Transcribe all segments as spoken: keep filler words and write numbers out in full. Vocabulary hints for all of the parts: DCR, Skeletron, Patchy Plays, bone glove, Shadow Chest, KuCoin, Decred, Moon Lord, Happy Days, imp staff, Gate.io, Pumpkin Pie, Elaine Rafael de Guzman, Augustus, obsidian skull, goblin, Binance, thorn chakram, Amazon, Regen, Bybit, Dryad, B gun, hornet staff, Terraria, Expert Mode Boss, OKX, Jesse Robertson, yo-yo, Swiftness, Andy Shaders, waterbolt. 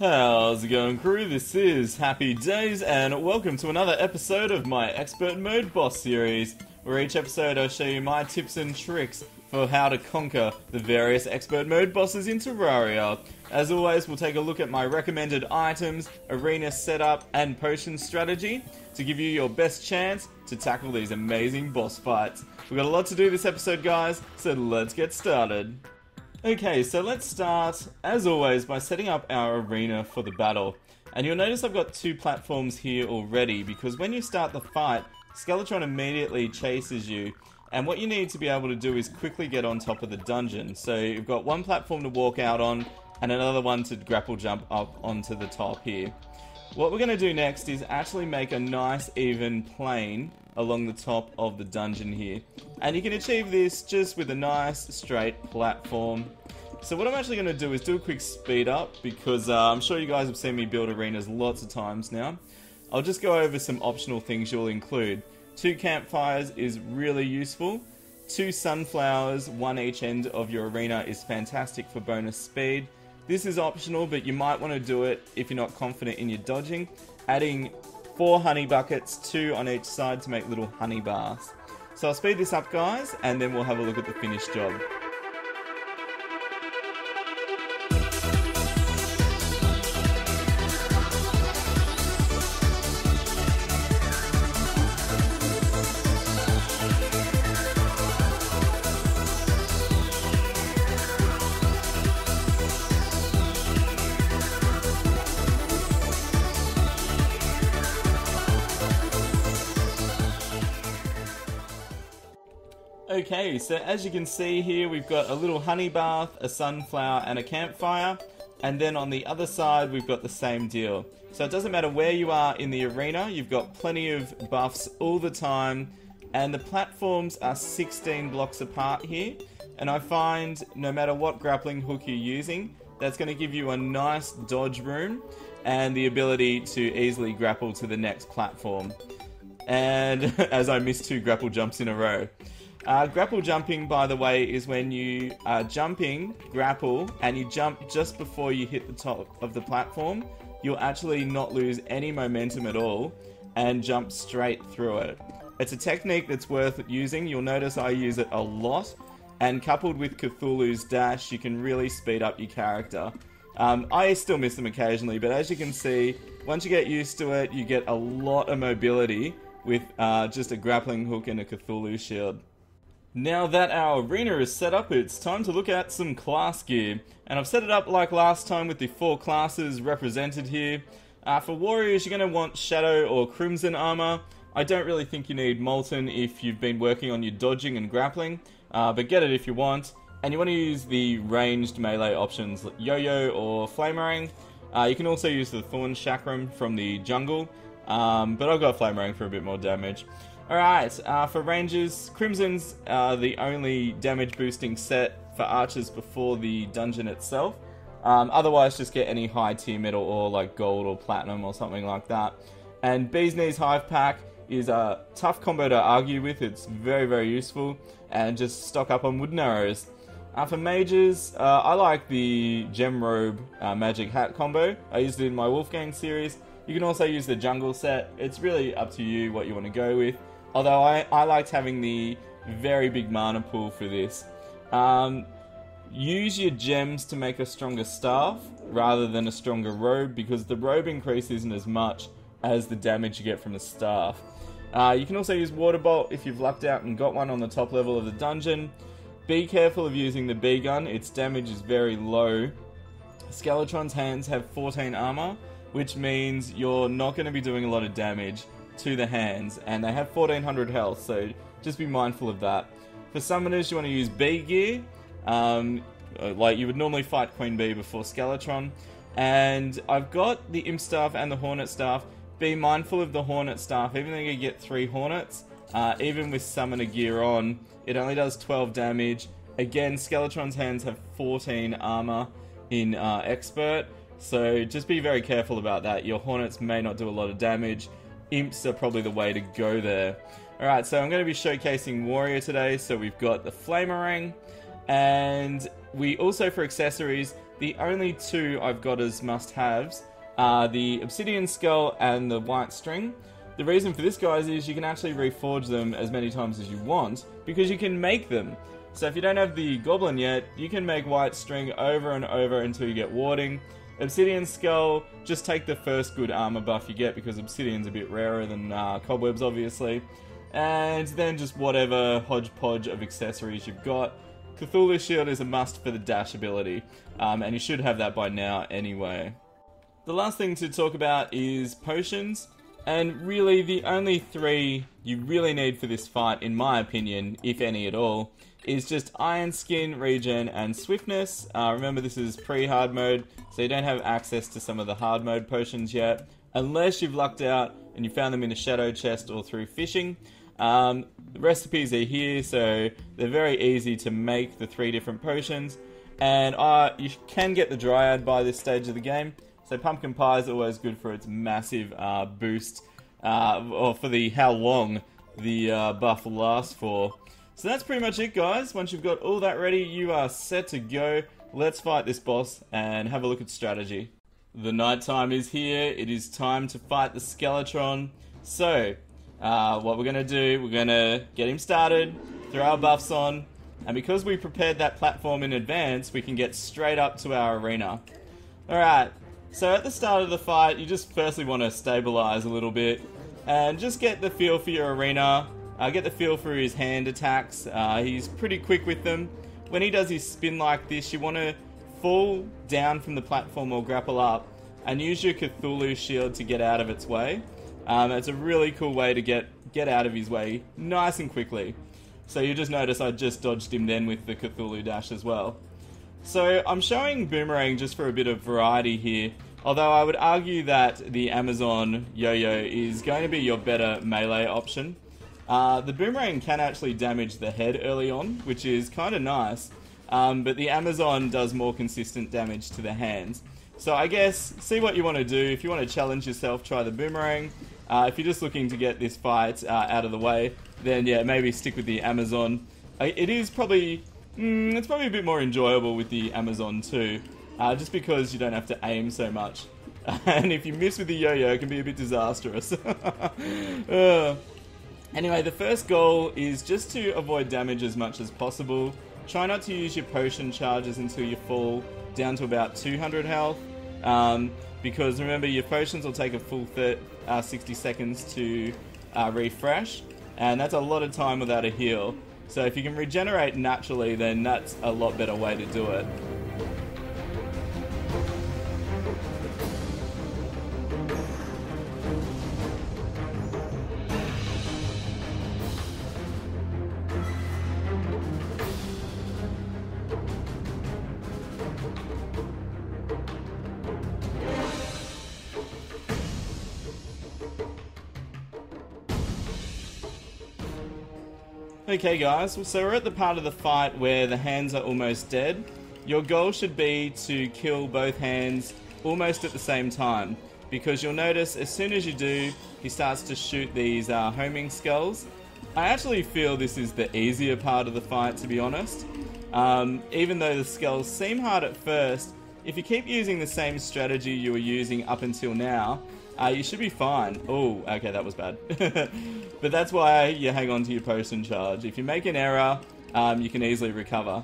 How's it going, crew? This is Happy Days, and welcome to another episode of my Expert Mode Boss series, where each episode I'll show you my tips and tricks for how to conquer the various Expert Mode Bosses in Terraria. As always, we'll take a look at my recommended items, arena setup, and potion strategy to give you your best chance to tackle these amazing boss fights. We've got a lot to do this episode, guys, so let's get started. Okay, so let's start, as always, by setting up our arena for the battle. And you'll notice I've got two platforms here already, because when you start the fight, Skeletron immediately chases you, and what you need to be able to do is quickly get on top of the dungeon. So you've got one platform to walk out on, and another one to grapple jump up onto the top here. What we're going to do next is actually make a nice even plane along the top of the dungeon here, and you can achieve this just with a nice straight platform. So what I'm actually going to do is do a quick speed up, because uh, I'm sure you guys have seen me build arenas lots of times now. I'll just go over some optional things you'll include. Two campfires is really useful, two sunflowers, one each end of your arena, is fantastic for bonus speed. This is optional, but you might want to do it if you're not confident in your dodging, adding four honey buckets, two on each side to make little honey bars. So I'll speed this up, guys, and then we'll have a look at the finished job. Okay, so as you can see here, we've got a little honey bath, a sunflower, and a campfire. And then on the other side, we've got the same deal. So it doesn't matter where you are in the arena, you've got plenty of buffs all the time. And the platforms are sixteen blocks apart here. And I find no matter what grappling hook you're using, that's going to give you a nice dodge room and the ability to easily grapple to the next platform. And as I missed two grapple jumps in a row. Uh, grapple jumping, by the way, is when you are jumping, grapple, and you jump just before you hit the top of the platform. You'll actually not lose any momentum at all and jump straight through it. It's a technique that's worth using. You'll notice I use it a lot, and coupled with Cthulhu's dash, you can really speed up your character. Um, I still miss them occasionally, but as you can see, once you get used to it, you get a lot of mobility with uh, just a grappling hook and a Cthulhu shield. Now that our arena is set up, it's time to look at some class gear. And I've set it up like last time with the four classes represented here. Uh, for warriors, you're going to want shadow or crimson armor. I don't really think you need molten if you've been working on your dodging and grappling, uh, but get it if you want. And you want to use the ranged melee options, like yo-yo or flamerang. Uh, you can also use the thorn chakram from the jungle, um, but I've got flamerang for a bit more damage. Alright, uh, for rangers, crimson's uh, the only damage boosting set for archers before the dungeon itself. Um, otherwise, just get any high tier metal or like gold or platinum or something like that. And Bee's Knees Hive Pack is a tough combo to argue with. It's very, very useful. And just stock up on wooden arrows. Uh, for mages, uh, I like the gem robe uh, magic hat combo. I used it in my Wolfgang series. You can also use the jungle set. It's really up to you what you want to go with. Although I, I liked having the very big mana pool for this. Um, use your gems to make a stronger staff rather than a stronger robe, because the robe increase isn't as much as the damage you get from the staff. Uh, you can also use waterbolt if you've lucked out and got one on the top level of the dungeon. Be careful of using the B gun, its damage is very low. Skeletron's hands have fourteen armor, which means you're not going to be doing a lot of damage to the hands, and they have fourteen hundred health, so just be mindful of that. For summoners, you want to use Bee gear, um, like you would normally fight Queen Bee before Skeletron. And I've got the imp staff and the hornet staff. Be mindful of the hornet staff, even though you get three hornets, uh, even with summoner gear on, it only does twelve damage. Again, Skeletron's hands have fourteen armor in uh, expert, so just be very careful about that. Your hornets may not do a lot of damage. Imps are probably the way to go there. Alright, so I'm going to be showcasing warrior today, so we've got the flamerang, and we also, for accessories, The only two I've got as must-haves are the obsidian skull and the white string. The reason for this, guys, is you can actually reforge them as many times as you want, because you can make them. So if you don't have the goblin yet, you can make white string over and over until you get warding. Obsidian skull, just take the first good armor buff you get, because obsidian's a bit rarer than uh, cobwebs, obviously. And then just whatever hodgepodge of accessories you've got. Cthulhu's Shield is a must for the dash ability, um, and you should have that by now anyway. The last thing to talk about is potions, and really the only three you really need for this fight, in my opinion, if any at all, is just Iron Skin, Regen, and Swiftness. Uh, remember, this is pre-hard mode, so you don't have access to some of the hard mode potions yet, unless you've lucked out and you found them in a Shadow Chest or through fishing. Um, the recipes are here, so they're very easy to make, the three different potions. And uh, you can get the Dryad by this stage of the game, so Pumpkin Pie is always good for its massive uh, boost, uh, or for the how long the uh, buff lasts for. So that's pretty much it, guys. Once you've got all that ready, you are set to go. Let's fight this boss and have a look at strategy. The night time is here. It is time to fight the Skeletron. So... Uh, what we're going to do, we're going to get him started, throw our buffs on, and because we prepared that platform in advance, we can get straight up to our arena. Alright, so at the start of the fight, you just firstly want to stabilize a little bit, and just get the feel for your arena, uh, get the feel for his hand attacks. Uh, he's pretty quick with them. When he does his spin like this, you want to fall down from the platform or grapple up, and use your Cthulhu Shield to get out of its way. Um, it's a really cool way to get, get out of his way nice and quickly. So you just notice I just dodged him then with the Cthulhu dash as well. So I'm showing boomerang just for a bit of variety here, although I would argue that the Amazon yo-yo is going to be your better melee option. Uh, the boomerang can actually damage the head early on, which is kind of nice, um, but the Amazon does more consistent damage to the hands. So I guess, see what you want to do. If you want to challenge yourself, try the boomerang. Uh, if you're just looking to get this fight uh, out of the way, then yeah, maybe stick with the Amazon. It is probably, mm, it's probably a bit more enjoyable with the Amazon too, uh, just because you don't have to aim so much. And if you miss with the yo-yo, it can be a bit disastrous. uh. Anyway, the first goal is just to avoid damage as much as possible. Try not to use your potion charges until you fall down to about two hundred health. Um, because remember, your potions will take a full uh, sixty seconds to uh, refresh, and that's a lot of time without a heal. So if you can regenerate naturally, then that's a lot better way to do it. Okay guys, so we're at the part of the fight where the hands are almost dead. Your goal should be to kill both hands almost at the same time, because you'll notice as soon as you do, he starts to shoot these uh, homing skulls. I actually feel this is the easier part of the fight, to be honest. Um, even though the skulls seem hard at first, if you keep using the same strategy you were using up until now, Uh, you should be fine. Oh, okay, that was bad. But that's why you hang on to your potion charge. If you make an error, um, you can easily recover.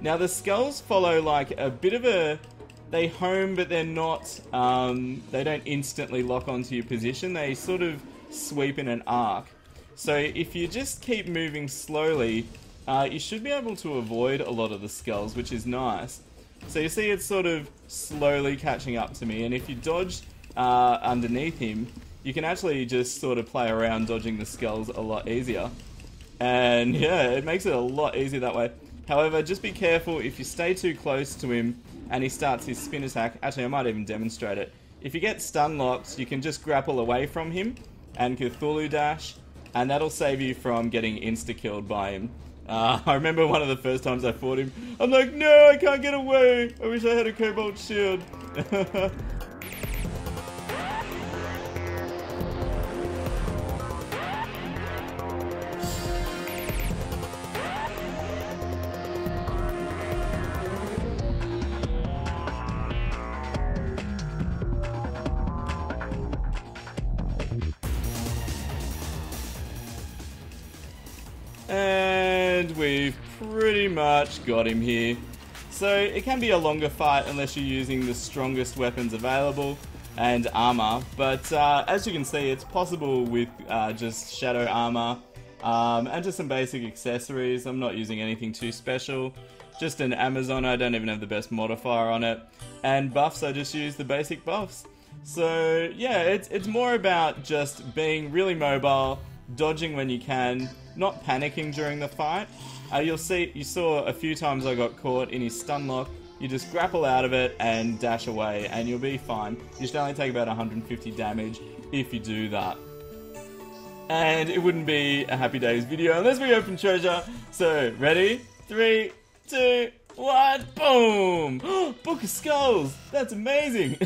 Now, the skulls follow like a bit of a... They home, but they're not... Um, they don't instantly lock onto your position. They sort of sweep in an arc. So if you just keep moving slowly, uh, you should be able to avoid a lot of the skulls, which is nice. So you see it's sort of slowly catching up to me. And if you dodge... Uh, underneath him, you can actually just sort of play around dodging the skulls a lot easier. And yeah, it makes it a lot easier that way. However, just be careful if you stay too close to him and he starts his spin attack. Actually, I might even demonstrate it. If you get stun locked, you can just grapple away from him and Cthulhu dash, and that'll save you from getting insta-killed by him. Uh, I remember one of the first times I fought him, I'm like, no, I can't get away! I wish I had a cobalt shield. we've pretty much got him here. So it can be a longer fight unless you're using the strongest weapons available and armor, but uh, as you can see, it's possible with uh, just shadow armor um, and just some basic accessories. I'm not using anything too special, just an Amazon. I don't even have the best modifier on it, and buffs, I just use the basic buffs. So yeah, it's, it's more about just being really mobile, dodging when you can, not panicking during the fight. Uh, you'll see, you saw a few times I got caught in his stun lock. You just grapple out of it and dash away and you'll be fine. You should only take about one hundred fifty damage if you do that. And it wouldn't be a Happy Days video unless we open treasure. So ready? Three, two, one, boom! Book of Skulls! That's amazing!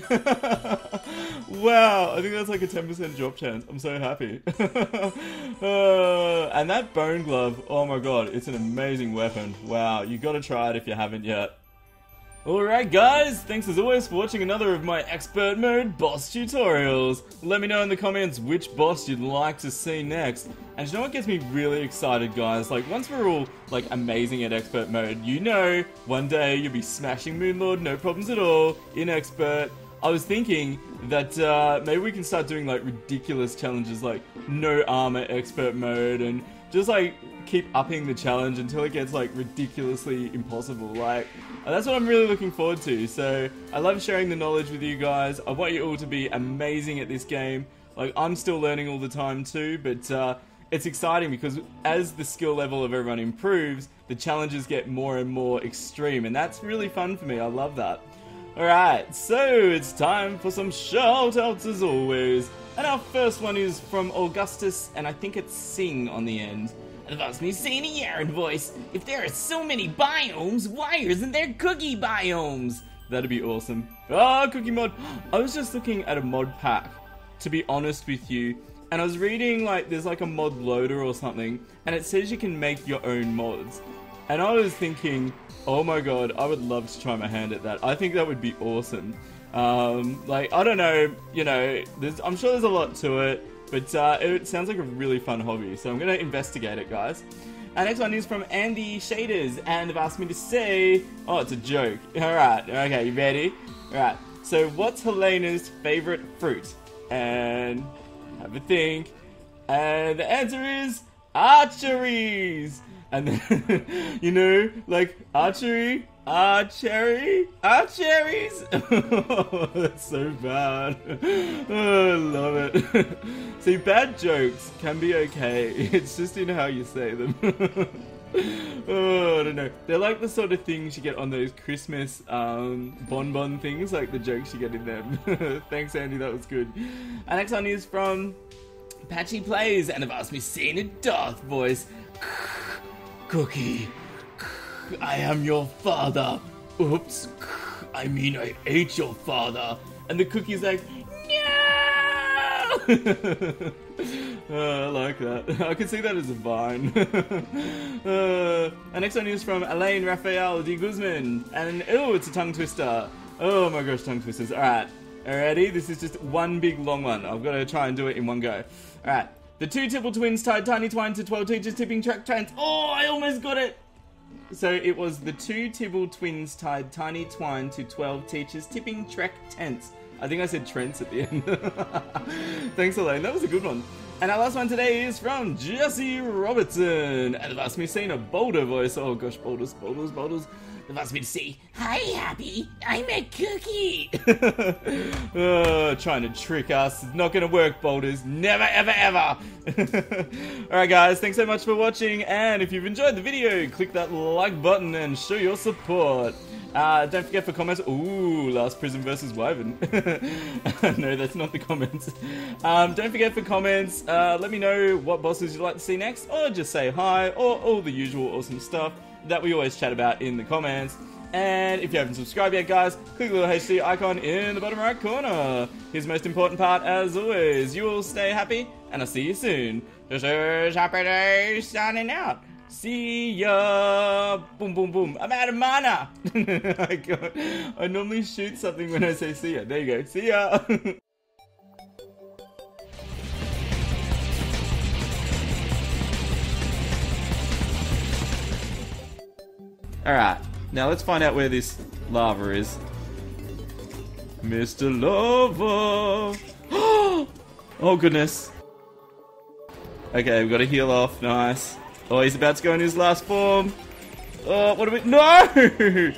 Wow, I think that's like a ten percent drop chance. I'm so happy. uh, and that bone glove, oh my god, it's an amazing weapon. Wow, you gotta try it if you haven't yet. Alright guys, thanks as always for watching another of my Expert Mode Boss tutorials. Let me know in the comments which boss you'd like to see next. And you know what gets me really excited guys, like once we're all like amazing at Expert Mode, you know, one day you'll be smashing Moon Lord, no problems at all, in Expert. I was thinking that uh, maybe we can start doing like ridiculous challenges like no armor Expert Mode and just like keep upping the challenge until it gets like ridiculously impossible. Like that's what I'm really looking forward to. So I love sharing the knowledge with you guys. I want you all to be amazing at this game. Like I'm still learning all the time too, but uh, it's exciting because as the skill level of everyone improves, the challenges get more and more extreme, and that's really fun for me. I love that. Alright, so it's time for some shoutouts as always. And our first one is from Augustus, and I think it's Sing on the end. That's me saying a Yaren voice. If there are so many biomes, why isn't there cookie biomes? That'd be awesome. Ah, oh, cookie mod. I was just looking at a mod pack, to be honest with you, and I was reading like there's like a mod loader or something, and it says you can make your own mods. And I was thinking, oh my god, I would love to try my hand at that. I think that would be awesome. Um, like, I don't know, you know, there's, I'm sure there's a lot to it, but uh, it sounds like a really fun hobby, so I'm going to investigate it, guys. Our next one is from Andy Shaders, and they've asked me to say... Oh, it's a joke. Alright, okay, you ready? Alright, so what's Helena's favourite fruit? And have a think. And the answer is... archeries! And then, you know, like, archery, archery, archeries! Oh, that's so bad. Oh, I love it. See, bad jokes can be okay. It's just in how you say them. Oh, I don't know. They're like the sort of things you get on those Christmas um, bonbon things, like the jokes you get in them. Thanks, Andy, that was good. Our next one is from Patchy Plays, and have asked me seen a Darth voice. Cookie, I am your father. Oops, I mean I ate your father. And the cookie's like, no! Oh, I like that. I can see that as a vine. uh, our next one is from Elaine Rafael de Guzman. And, oh, it's a tongue twister. Oh my gosh, tongue twisters. Alright, alrighty, this is just one big long one. I've got to try and do it in one go. Alright. The two tipple twins tied tiny twine to twelve teachers tipping track trains. Oh, I almost got it! So it was the two tipple twins tied tiny twine to twelve teachers tipping track tents. I think I said trents at the end. Thanks, Elaine. That was a good one. And our last one today is from Jesse Robertson. And they've asked me to see in a Boulder voice. Oh gosh, Boulders, Boulders, Boulders. They've asked me to see, hi, Happy. I'm a cookie. Oh, trying to trick us. It's not going to work, Boulders. Never, ever, ever. Alright, guys. Thanks so much for watching. And if you've enjoyed the video, click that like button and show your support. Uh, don't forget for comments. Ooh, last prison versus wyvern. No, that's not the comments. Um, don't forget for comments. Uh, let me know what bosses you'd like to see next, or just say hi, or all the usual awesome stuff that we always chat about in the comments. And if you haven't subscribed yet, guys, click the little H D icon in the bottom right corner. Here's the most important part, as always. You all stay happy, and I'll see you soon. This is Happy Days signing out. See ya! Boom, boom, boom. I'm out of mana! I, I normally shoot something when I say see ya. There you go. See ya! Alright, now let's find out where this lava is. Mister Lava! Oh goodness. Okay, we've got to heal off, nice. Oh, he's about to go in his last form. Oh, what do we- No!